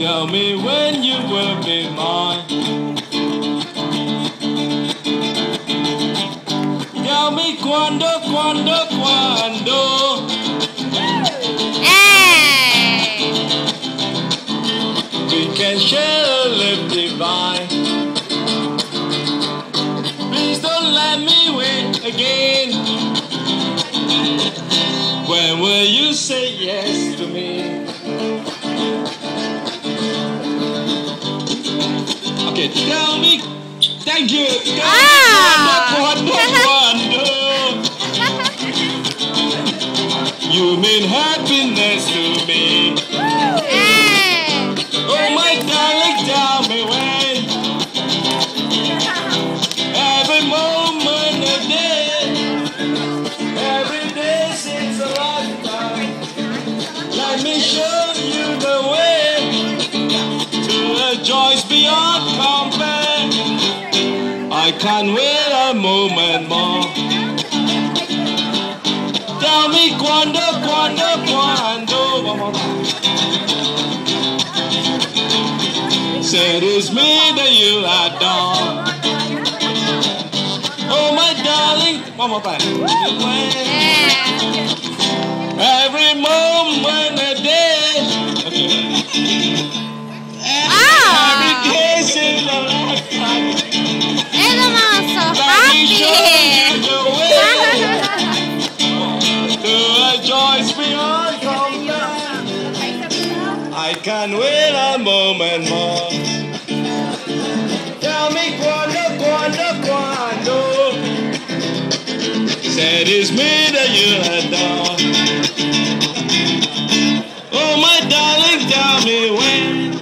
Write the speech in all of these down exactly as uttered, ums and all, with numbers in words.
Tell me when you will be mine. Tell me cuando, cuando, cuando. Hey. We can share a life divine. Please don't let me wait again. When will you say yes to me? Okay, tell me, thank you. Tell ah. me, wonder, you mean happiness to me. Hey. Oh my darling, tell me when. Every moment of day, every day seems a lifetime. Let me show you the way. Joys beyond compare. I can't wait a moment more. Tell me cuando, cuando, cuando. One more time. Said it's me that you adore. Oh my darling. One more time. Every moment a day. Okay. I can't wait a moment more. Tell me cuando, cuando, cuando. Said it's me that you adore. Oh my darling, tell me when.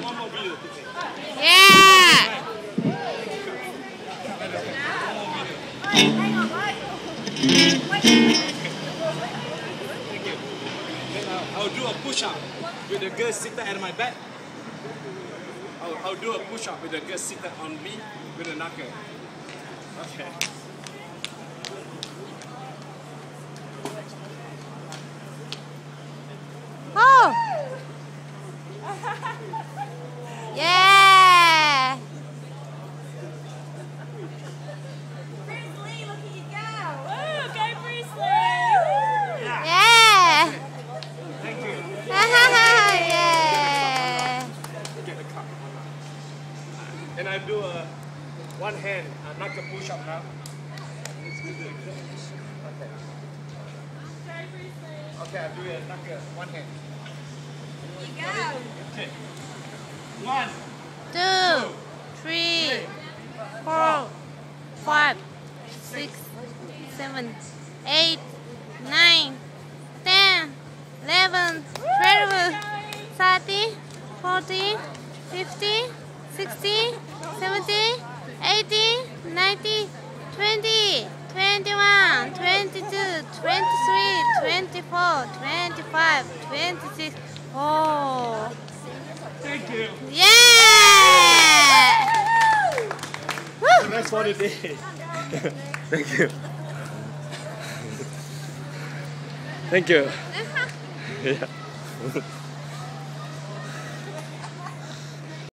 Yeah! I'll do a push-up with the girl seated at my back. I'll, I'll do a push-up with the girl seated on me with a knuckle. Okay. Oh! Yeah! Bruce Lee, look at you go! Woo! Go Bruce Lee! Woo! Yeah! Yeah. Thank you. Yeah! Get a cup. And I do a one hand, a knuckle push up now. Okay. Okay, I do a knuckle, one hand. You go. Okay. One, two, three, four, five, six, seven, eight, nine, ten, eleven, twelve, thirteen, fourteen, fifteen, sixteen, seventeen, eighteen, nineteen, twenty, twenty-one, twenty-two, twenty-three, twenty-four, twenty-five, twenty-six. Oh. Thank you. Yeah! Woo! That's what it is. Thank you. Thank you. Yeah.